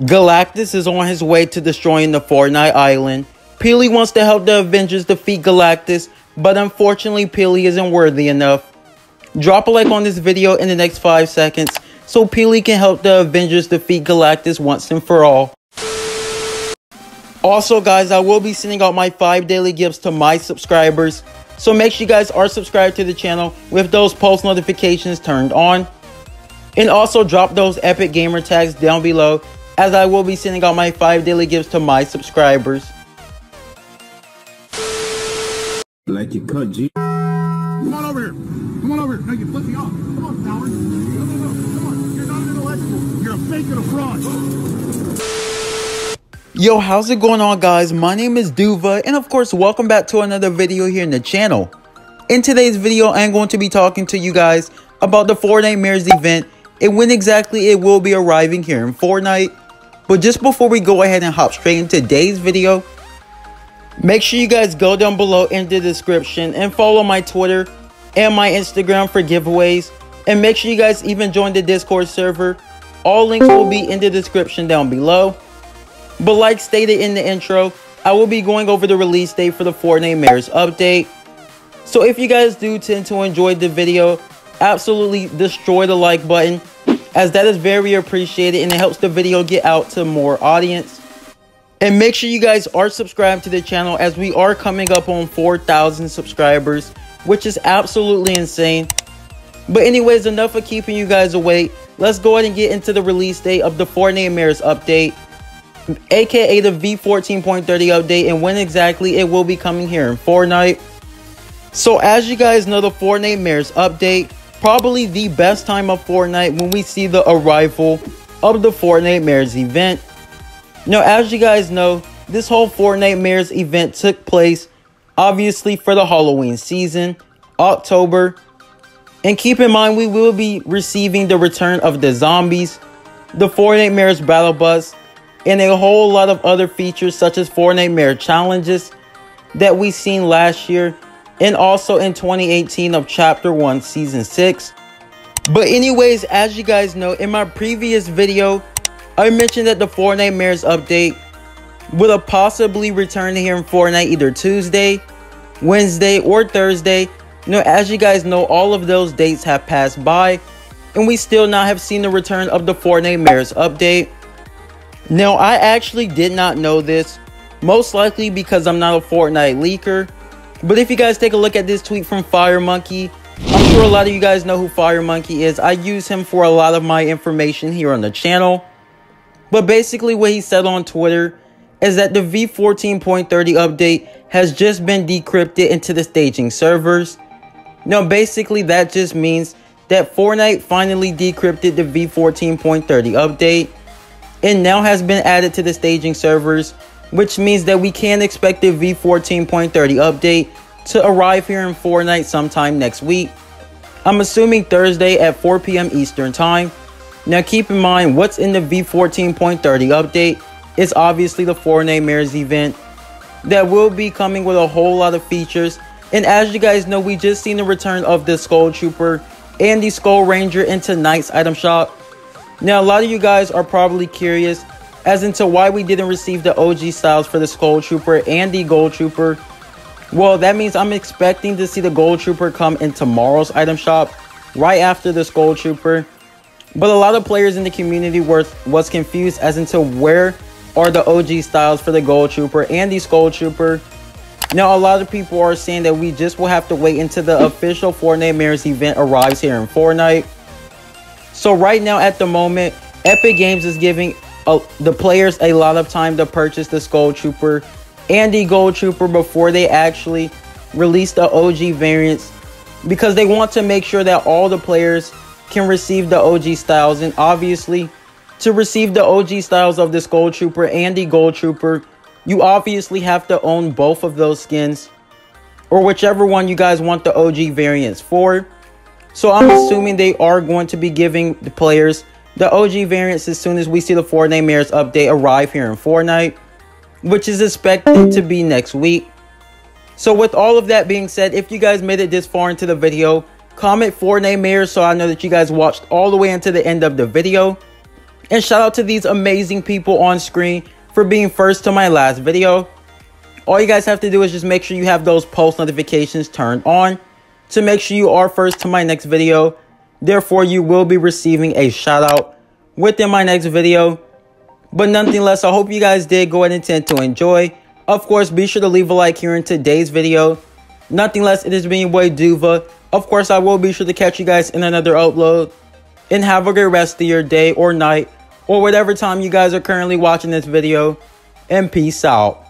Galactus is on his way to destroying the Fortnite island. Peely wants to help the Avengers defeat Galactus, but unfortunately Peely isn't worthy enough. Drop a like on this video in the next 5 seconds so Peely can help the Avengers defeat Galactus once and for all. Also guys, I will be sending out my 5 daily gifts to my subscribers, so make sure you guys are subscribed to the channel with those post notifications turned on. And also drop those Epic Gamer tags down below, as I will be sending out my 5 daily gifts to my subscribers. Like you cut, G. Come on over here. Come on over here. No, you flip me off. Come on, Howard. No, no, no. Come on. You're not an intellectual. You're a fake and a fraud. Yo, how's it going on, guys? My name is Doova, and of course, welcome back to another video here in the channel. In today's video, I'm going to be talking to you guys about the Fortnitemares event and when exactly it will be arriving here in Fortnite. But just before we go ahead and hop straight into today's video, make sure you guys go down below in the description and follow my Twitter and my Instagram for giveaways, and make sure you guys even join the Discord server. All links will be in the description down below. But like stated in the intro, I will be going over the release date for the Fortnitemares update, so if you guys do tend to enjoy the video, absolutely destroy the like button, as that is very appreciated and it helps the video get out to more audience. And make sure you guys are subscribed to the channel, as we are coming up on 4,000 subscribers, which is absolutely insane. But anyways, enough of keeping you guys awake. Let's go ahead and get into the release date of the Fortnitemares update, aka the V14.30 update, and when exactly it will be coming here in Fortnite. So as you guys know, the Fortnitemares update, probably the best time of Fortnite when we see the arrival of the Fortnitemares event. Now as you guys know, this whole Fortnitemares event took place obviously for the Halloween season, October, and keep in mind we will be receiving the return of the zombies, the Fortnitemares battle bus, and a whole lot of other features such as Fortnitemares challenges that we seen last year and also in 2018 of Chapter 1 Season 6. But anyways, as you guys know, in my previous video I mentioned that the Fortnitemares update would have possibly returned here in Fortnite either Tuesday, Wednesday, or Thursday. Now, as you guys know, all of those dates have passed by, and we still not have seen the return of the Fortnitemares update. Now, I actually did not know this, most likely because I'm not a Fortnite leaker. But if you guys take a look at this tweet from FireMonkey, I'm sure a lot of you guys know who FireMonkey is. I use him for a lot of my information here on the channel. But basically what he said on Twitter is that the V14.30 update has just been decrypted into the staging servers. Now basically that just means that Fortnite finally decrypted the V14.30 update and now has been added to the staging servers, which means that we can expect the V14.30 update to arrive here in Fortnite sometime next week. I'm assuming Thursday at 4 p.m. Eastern time. Now keep in mind, what's in the V14.30 update is obviously the Fortnitemares event that will be coming with a whole lot of features. And as you guys know, we just seen the return of the Skull Trooper and the Skull Ranger in tonight's item shop. Now a lot of you guys are probably curious as into why we didn't receive the OG styles for the Skull Trooper and the Gold Trooper. Well, that means I'm expecting to see the Gold Trooper come in tomorrow's item shop right after the Skull Trooper. But a lot of players in the community was confused as into where are the OG styles for the Gold Trooper and the Skull Trooper. Now a lot of people are saying that we just will have to wait until the official Fortnitemares event arrives here in Fortnite. So right now at the moment, Epic Games is giving the players a lot of time to purchase the Skull Trooper and the Gold Trooper before they actually release the OG variants, because they want to make sure that all the players can receive the OG styles. And obviously to receive the OG styles of the Skull Trooper and the Gold Trooper, you obviously have to own both of those skins or whichever one you guys want the OG variants for. So I'm assuming they are going to be giving the players the OG variants as soon as we see the Fortnitemares update arrive here in Fortnite, which is expected to be next week. So with all of that being said, if you guys made it this far into the video, comment Fortnitemares so I know that you guys watched all the way into the end of the video. And shout out to these amazing people on screen for being first to my last video. All you guys have to do is just make sure you have those post notifications turned on to make sure you are first to my next video. Therefore, you will be receiving a shout out within my next video. But nonetheless, I hope you guys did go ahead and tend to enjoy. Of course, be sure to leave a like here in today's video. Nothing less, it has been your boy Doova. Of course, I will be sure to catch you guys in another upload. And have a good rest of your day or night or whatever time you guys are currently watching this video. And peace out.